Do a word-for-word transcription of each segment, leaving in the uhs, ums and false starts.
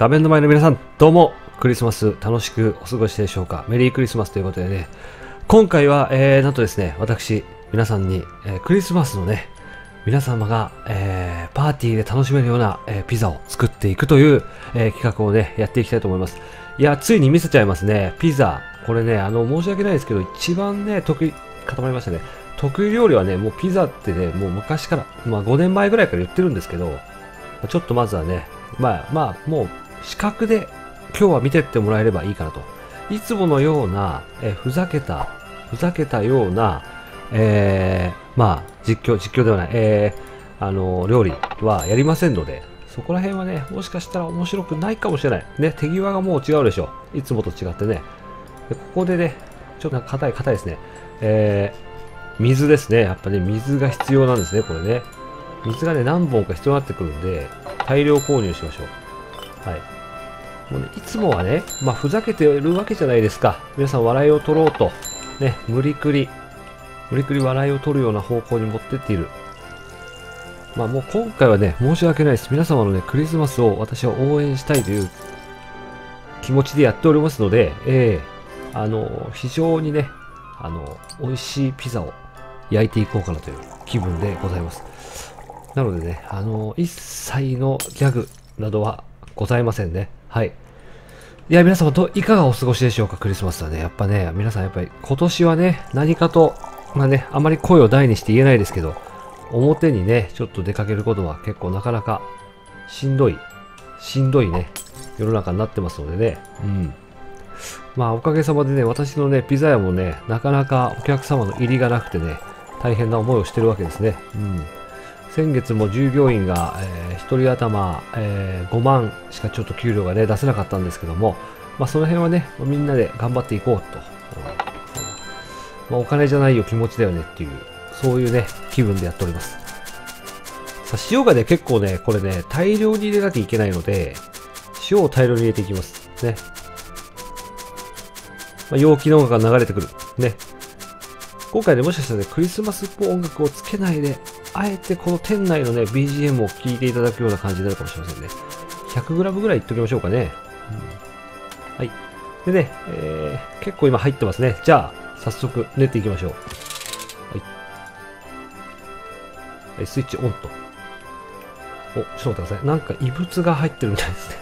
画面の前の皆さん、どうも、クリスマス楽しくお過ごしでしょうか。メリークリスマスということでね、今回は、えー、なんとですね、私、皆さんに、えー、クリスマスのね、皆様が、えー、パーティーで楽しめるような、えー、ピザを作っていくという、えー、企画をね、やっていきたいと思います。いや、ついに見せちゃいますね、ピザ。これね、あの、申し訳ないですけど、一番ね、得意、固まりましたね。得意料理はね、もうピザってね、もう昔から、まあごねんまえぐらいから言ってるんですけど、ちょっとまずはね、まあまあ、もう視覚で今日は見てってもらえればいいかなと。いつものような、えふざけた、ふざけたような、えー、まあ、実況、実況ではない、えー、あの、料理はやりませんので、そこら辺はね、もしかしたら面白くないかもしれない。ね、手際がもう違うでしょ。いつもと違ってね。でここでね、ちょっとなんか硬い、硬いですね。えー、水ですね。やっぱね、水が必要なんですね、これね。水がね、何本か必要になってくるんで、大量購入しましょう。はい。もうね、いつもはね、まあ、ふざけてるわけじゃないですか。皆さん、笑いを取ろうと。ね、無理くり、無理くり笑いを取るような方向に持ってっている。まあ、もう今回はね、申し訳ないです。皆様のね、クリスマスを私は応援したいという気持ちでやっておりますので、ええー、あの、非常にね、あの、美味しいピザを焼いていこうかなという気分でございます。なのでね、あの、一切のギャグなどはございませんね。はい。いや、皆様といかがお過ごしでしょうか、クリスマスはね。やっぱね、皆さんやっぱり今年はね、何かと、まあね、あまり声を大にして言えないですけど、表にね、ちょっと出かけることは結構なかなかしんどい、しんどいね、世の中になってますのでね。うん。まあ、おかげさまでね、私のね、ピザ屋もね、なかなかお客様の入りがなくてね、大変な思いをしてるわけですね。うん、先月も従業員が、えー、ひとり頭、えー、ごまんしかちょっと給料がね、出せなかったんですけども、まあその辺はね、みんなで頑張っていこうと。まあ、お金じゃないよ、気持ちだよねっていう、そういうね、気分でやっております。さあ、塩がね、結構ね、これね、大量に入れなきゃいけないので、塩を大量に入れていきます。ね。まあ、陽気の音楽が流れてくる。ね。今回ね、もしかしたらね、クリスマスっぽい音楽をつけないで、あえてこの店内のね、ビージーエム を聴いていただくような感じになるかもしれませんね。ひゃくグラム ぐらいいっときましょうかね。うん、はい。でね、えー、結構今入ってますね。じゃあ、早速練っていきましょう。はい。スイッチオンと。お、ちょっと待ってください。なんか異物が入ってるみたいですね。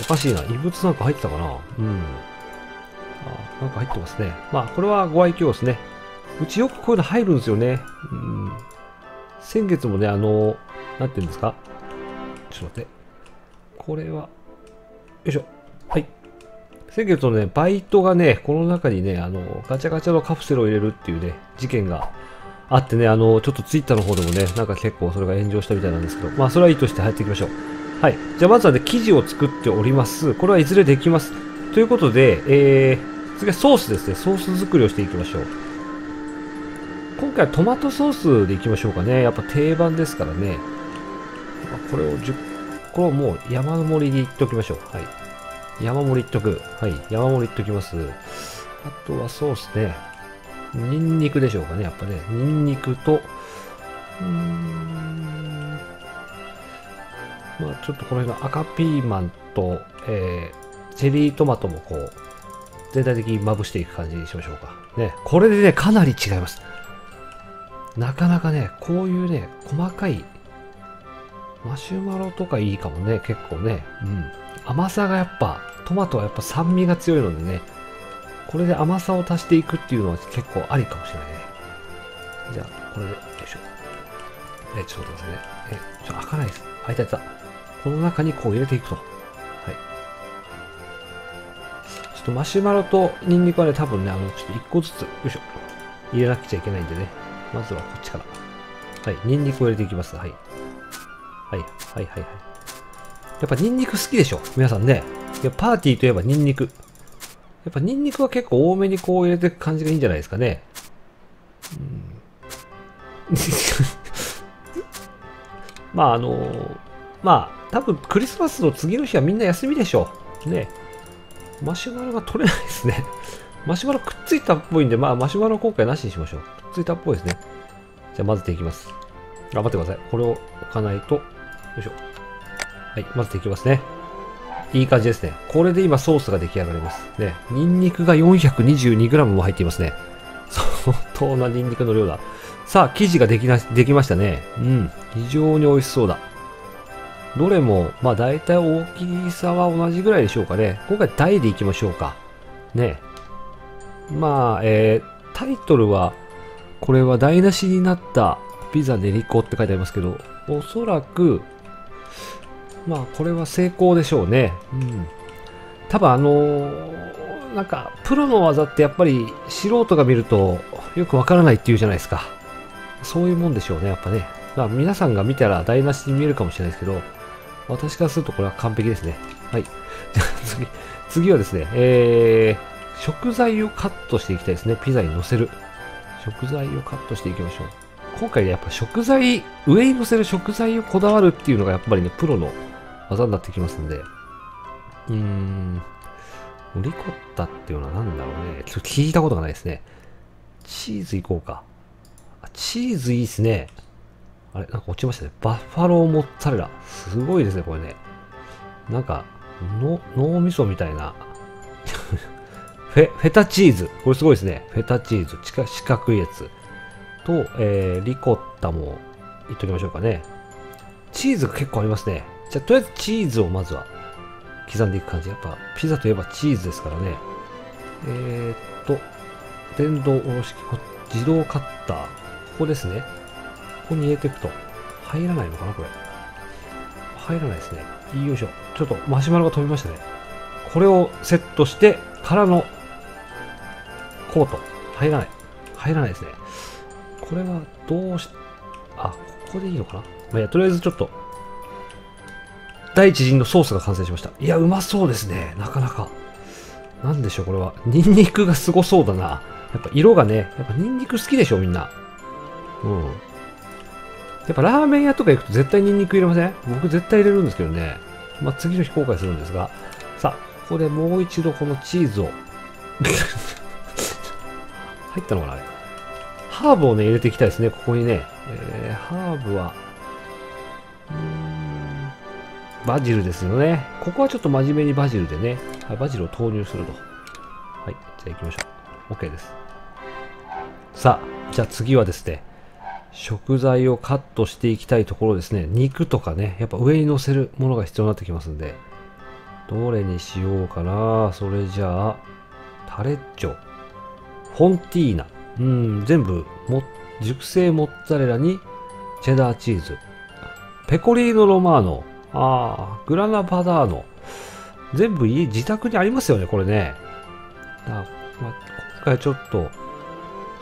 おかしいな。異物なんか入ってたかな。うん。あ、なんか入ってますね。まあ、これはご愛嬌ですね。うちよくこういうの入るんですよね。うん。先月もね、あの、なんていうんですか。ちょっと待って。これは、よいしょ。はい。先月のね、バイトがね、この中にね、あの、ガチャガチャのカプセルを入れるっていうね、事件があってね、あの、ちょっとツイッターの方でもね、なんか結構それが炎上したみたいなんですけど、まあ、それはいいとして入っていきましょう。はい。じゃあ、まずはね、生地を作っております。これはいずれできます。ということで、えー、次はソースですね。ソース作りをしていきましょう。今回はトマトソースでいきましょうかね。やっぱ定番ですからね。これをじゅっこをもう山盛りにいっておきましょう。はい。山盛りいっとく。はい。山盛りいっときます。あとはソースね。ニンニクでしょうかね。やっぱね。ニンニクと、うーん。まあちょっとこの辺の赤ピーマンと、えー、チェリートマトもこう、全体的にまぶしていく感じにしましょうか。ね。これでね、かなり違います。なかなかね、こういうね、細かい、マシュマロとかいいかもね、結構ね。うん。甘さがやっぱ、トマトはやっぱ酸味が強いのでね、これで甘さを足していくっていうのは結構ありかもしれないね。じゃあ、これで、よいしょ。え、ちょっと待ってね。え、ちょっと開かないです。開いたやつだ。この中にこう入れていくと。はい。ちょっとマシュマロとニンニクはね、多分ね、あの、ちょっといっこずつ、よいしょ。入れなくちゃいけないんでね。まずはこっちから。はい。ニンニクを入れていきます。はい。はい。はい。はい。はい。やっぱニンニク好きでしょ皆さんね。いや、パーティーといえばニンニク。やっぱニンニクは結構多めにこう入れていく感じがいいんじゃないですかね。うん。まあ、あのー、まあ、多分クリスマスの次の日はみんな休みでしょね。マシュマロが取れないですね。マシュマロくっついたっぽいんで、まあ、マシュマロ今回なしにしましょう。くっついたっぽいですね。じゃあ、混ぜていきます。頑張ってください。これを置かないと、よいしょ。はい、混ぜていきますね。いい感じですね。これで今ソースが出来上がります。ね。ニンニクが よんひゃくにじゅうにグラム も入っていますね。相当なニンニクの量だ。さあ、生地ができな、できましたね。うん。非常に美味しそうだ。どれも、まあ大体大きさは同じぐらいでしょうかね。今回タイでいきましょうか。ね。まあ、えー、タイトルは、これは台無しになったピザ練り粉って書いてありますけど、おそらく、まあこれは成功でしょうね。うん。多分あのー、なんかプロの技ってやっぱり素人が見るとよくわからないっていうじゃないですか。そういうもんでしょうね、やっぱね。まあ皆さんが見たら台無しに見えるかもしれないですけど、私からするとこれは完璧ですね。はい。じゃあ次、次はですね、えー、食材をカットしていきたいですね。ピザに乗せる。食材をカットしていきましょう。今回ね、やっぱ食材、上に乗せる食材をこだわるっていうのがやっぱりね、プロの技になってきますんで。うーん。リコッタっていうのは何だろうね。ちょっと聞いたことがないですね。チーズいこうか。チーズいいっすね。あれなんか落ちましたね。バッファローモッツァレラ。すごいですね、これね。なんか、の、脳みそみたいな。フェ、フェタチーズ。これすごいですね。フェタチーズ。四角いやつ。と、えー、リコッタもいっときましょうかね。チーズが結構ありますね。じゃあ、とりあえずチーズをまずは刻んでいく感じ。やっぱ、ピザといえばチーズですからね。えーっと、電動おろし器、自動カッター。ここですね。ここに入れていくと。入らないのかな、これ。入らないですね。よいしょ。ちょっとマシュマロが飛びましたね。これをセットして、からの、コート。入らない。入らないですね。これは、どうし、あ、ここでいいのかな。まあ、いや、とりあえずちょっと、第一陣のソースが完成しました。いや、うまそうですね。なかなか。なんでしょう、これは。ニンニクがすごそうだな。やっぱ色がね、やっぱニンニク好きでしょ、みんな。うん。やっぱラーメン屋とか行くと絶対ニンニク入れません？僕絶対入れるんですけどね。まあ、次の日後悔するんですが。さあ、ここでもう一度このチーズを。入ったのかな、あれ。ハーブをね、入れていきたいですね、ここにね。えー、ハーブは、うーん、バジルですよね。ここはちょっと真面目にバジルでね、はい、バジルを投入すると。はい、じゃあ行きましょう。OK です。さあ、じゃあ次はですね、食材をカットしていきたいところですね。肉とかね、やっぱ上に乗せるものが必要になってきますんで、どれにしようかな。それじゃあ、タレッチョ、フォンティーナ、うん、全部も、熟成モッツァレラに、チェダーチーズ、ペコリーノロマーノ、あー、グラナパダーノ、全部家、自宅にありますよね、これね。あ、ま、今回ちょっと、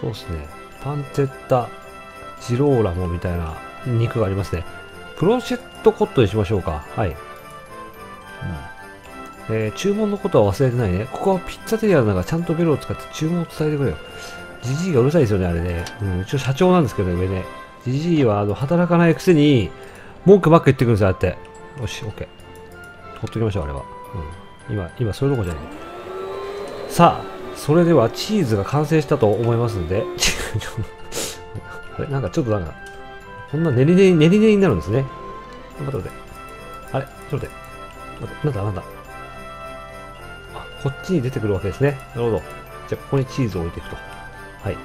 そうですね、パンツェッタ、ジローラモみたいな肉がありますね。プロシェットコットにしましょうか。はい。うん、えー、注文のことは忘れてないね。ここはピッツァテリアだからちゃんとベルを使って注文を伝えてくれよ。ジジイがうるさいですよね、あれね。うん、うちの社長なんですけどね、上ね。ジジイはあの働かないくせに、文句ばっか言ってくるんですよ、ああやって。よし、OK。ほっときましょう、あれは。うん。今、今、そういうとこじゃない。さあ、それではチーズが完成したと思いますんで。あれなんかちょっとなんか、こんな練り練り、練り練りになるんですね。待って待って。あれちょっと待って。待って、なんだなんだ。あ、こっちに出てくるわけですね。なるほど。じゃあ、ここにチーズを置いていくと。はい。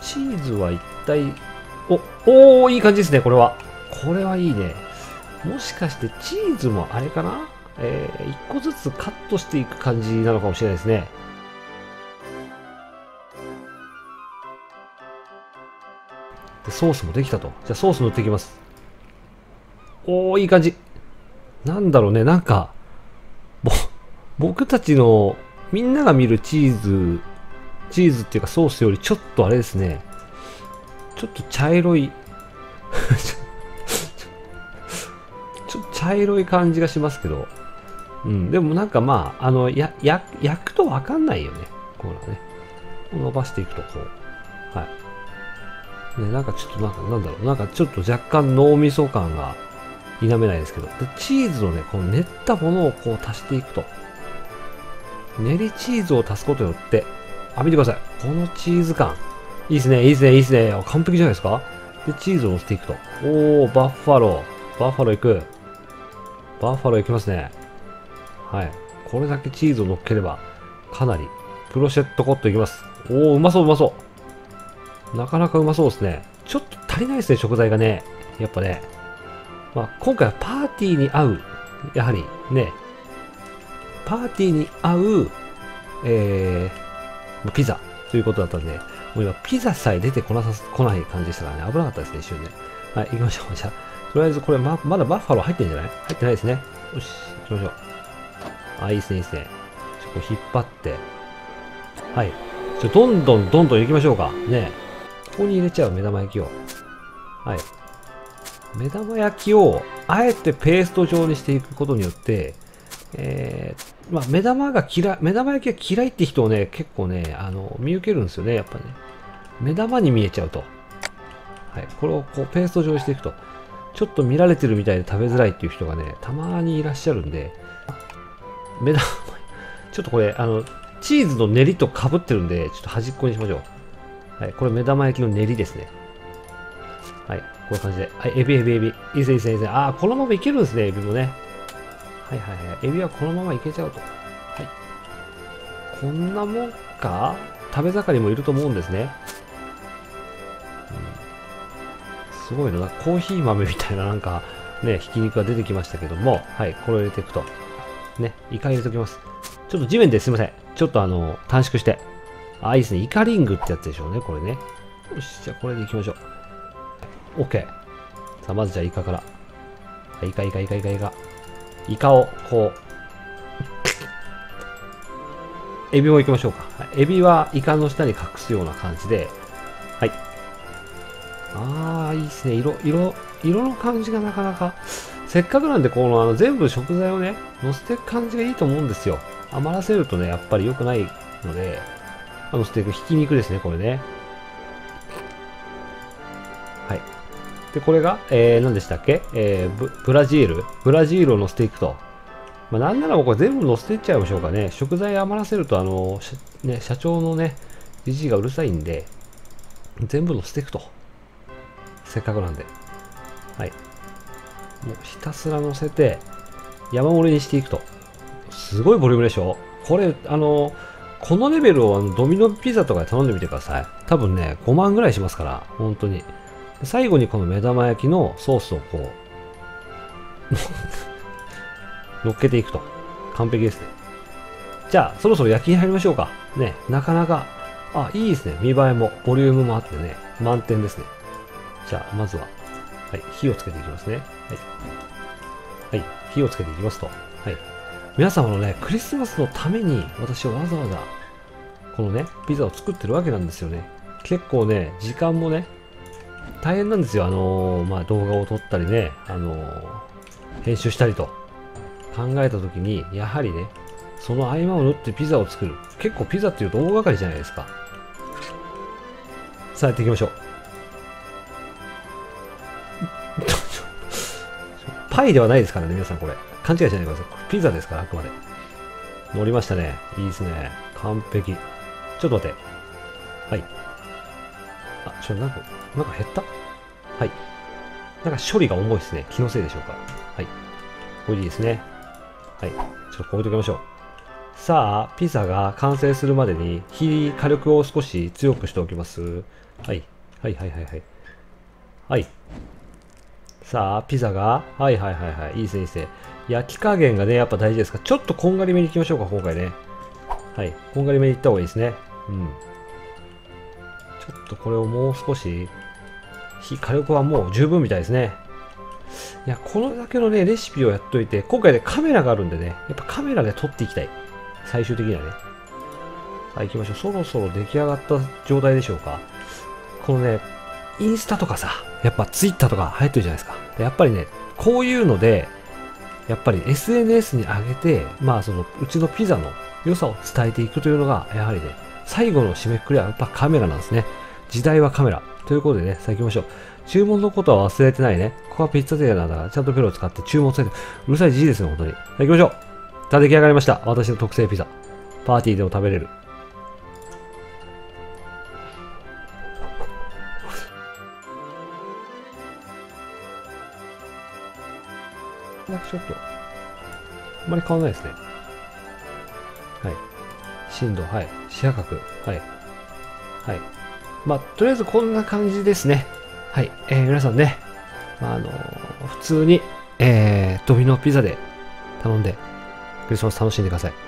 チーズは一体、お、おー、いい感じですね、これは。これはいいね。もしかしてチーズもあれかな、えー、一個ずつカットしていく感じなのかもしれないですね。ソースもできたと。じゃあソース塗っていきます。おー、いい感じ。なんだろうね、なんか、ぼ、僕たちの、みんなが見るチーズ、チーズっていうかソースよりちょっとあれですね、ちょっと茶色い、ちょっと茶色い感じがしますけど、うん、でもなんかまあ、あの、や、や、焼くとわかんないよね。こうね。伸ばしていくとこう。はい。ね、なんかちょっとなんか、なんだろう、なんかちょっと若干脳みそ感が否めないですけど、でチーズのね、この練ったものをこう足していくと。練りチーズを足すことによって、あ、見てください。このチーズ感。いいですね、いいですね、いいですね。完璧じゃないですか。で、チーズを乗せていくと。おー、バッファロー。バッファロー行く。バッファロー行きますね。はい。これだけチーズを乗っければ、かなり、プロシェットコットいきます。おお、うまそう、うまそう。なかなかうまそうですね。ちょっと足りないですね、食材がね。やっぱね。まあ、今回はパーティーに合う、やはりね、パーティーに合う、えー、ピザということだったんで、もう今、ピザさえ出てこなさ、こない感じでしたからね、危なかったですね、一瞬ね。はい、行きましょう、じゃあ。とりあえず、これま、まだバッファロー入ってんじゃない？入ってないですね。よし、行きましょう。あ、いいですね、いいですね。ちょっとこう引っ張って。はい。ちょ、どんどんどんどん行きましょうか。ね。ここに入れちゃう、目玉焼きを。はい。目玉焼きを、あえてペースト状にしていくことによって、えー、まあ、目玉が嫌い、目玉焼きが嫌いって人をね、結構ね、あの、見受けるんですよね、やっぱね。目玉に見えちゃうと。はい。これをこう、ペースト状にしていくと。ちょっと見られてるみたいで食べづらいっていう人がね、たまにいらっしゃるんで、目玉、ちょっとこれ、あの、チーズの練りと被ってるんで、ちょっと端っこにしましょう。はい。これ目玉焼きの練りですね。はい。こういう感じで。はい。エビ、エビ、エビ。いいですね、いいですね、いいですね。ああ、このままいけるんですね、エビもね。はいはいはい。エビはこのままいけちゃうと。はい。こんなもんか？食べ盛りもいると思うんですね。うん、すごいな。コーヒー豆みたいななんか、ね、ひき肉が出てきましたけども、はい。これを入れていくと。ね。イカ入れておきます。ちょっと地面ですいません。ちょっとあの、短縮して。ああ、いいですね。イカリングってやつでしょうね、これね。よし、じゃあこれでいきましょう。OK。さあ、まずじゃあイカから。イカイカイカイカイカ。イカを、こう。エビもいきましょうか。エビはイカの下に隠すような感じで。はい。ああ、いいですね。色、色、色の感じがなかなか。せっかくなんで、この、あの、全部食材をね、乗せていく感じがいいと思うんですよ。余らせるとね、やっぱり良くないので、乗せていくひき肉ですね、これね。で、これが、えー、何でしたっけ、えーブ、ブラジール。ブラジールを乗せていくと。まあ、なんならもうこれ全部乗せていっちゃいましょうかね。食材余らせると、あの、ね、社長のね、じじいがうるさいんで、全部乗せていくと。せっかくなんで。はい。もうひたすら乗せて、山盛りにしていくと。すごいボリュームでしょ？これ、あの、このレベルをあのドミノピザとかで頼んでみてください。多分ね、ごまんぐらいしますから、本当に。最後にこの目玉焼きのソースをこう、乗っけていくと。完璧ですね。じゃあ、そろそろ焼きに入りましょうか。ね、なかなか、あ、いいですね。見栄えも、ボリュームもあってね、満点ですね。じゃあ、まずは、はい、火をつけていきますね。はい。はい、火をつけていきますと。はい。皆様のね、クリスマスのために、私はわざわざ、このね、ピザを作ってるわけなんですよね。結構ね、時間もね、大変なんですよ。あのー、まあ、動画を撮ったりね、あのー、編集したりと考えたときに、やはりね、その合間を縫ってピザを作る。結構ピザっていうと大掛かりじゃないですか。さあ、やっていきましょう。パイではないですからね、皆さんこれ。勘違いしないでください。これピザですから、あくまで。乗りましたね。いいですね。完璧。ちょっと待って。はい。あ、ちょ、なんか、なんか減った？はい。なんか処理が重いですね。気のせいでしょうか。はい。これでいいですね。はい。ちょっと置いときましょう。さあ、ピザが完成するまでに火、火力を少し強くしておきます。はい。はいはいはいはい。はい。さあ、ピザが、はいはいはいはい。いいですね、いいですね。焼き加減がね、やっぱ大事ですから、ちょっとこんがりめにいきましょうか、今回ね。はい。こんがりめにいった方がいいですね。うん。ちょっとこれをもう少し、火、火力はもう十分みたいですね。いや、これだけのね、レシピをやっといて、今回ね、カメラがあるんでね、やっぱカメラで撮っていきたい。最終的にはね。はい、行きましょう。そろそろ出来上がった状態でしょうか。このね、インスタとかさ、やっぱツイッターとか流行ってるじゃないですか。でやっぱりね、こういうので、やっぱり エスエヌエス に上げて、まあその、うちのピザの良さを伝えていくというのが、やはりね、最後の締めくくりはやっぱカメラなんですね。時代はカメラ。ということでね、さあ行きましょう。注文のことは忘れてないね。ここはピッツァ店なんだから、ちゃんとペロを使って注文されて、うるさいじじいですね、本当に。さあ行きましょう。さあ出来上がりました。私の特製ピザ。パーティーでも食べれる。なんかちょっと、あんまり変わらないですね。はい。震度、はい。視野角、はい。はい。まあ、とりあえずこんな感じですね。はい。えー、皆さんね、まあ、あのー、普通に、えー、ドミノピザで頼んで、クリスマス楽しんでください。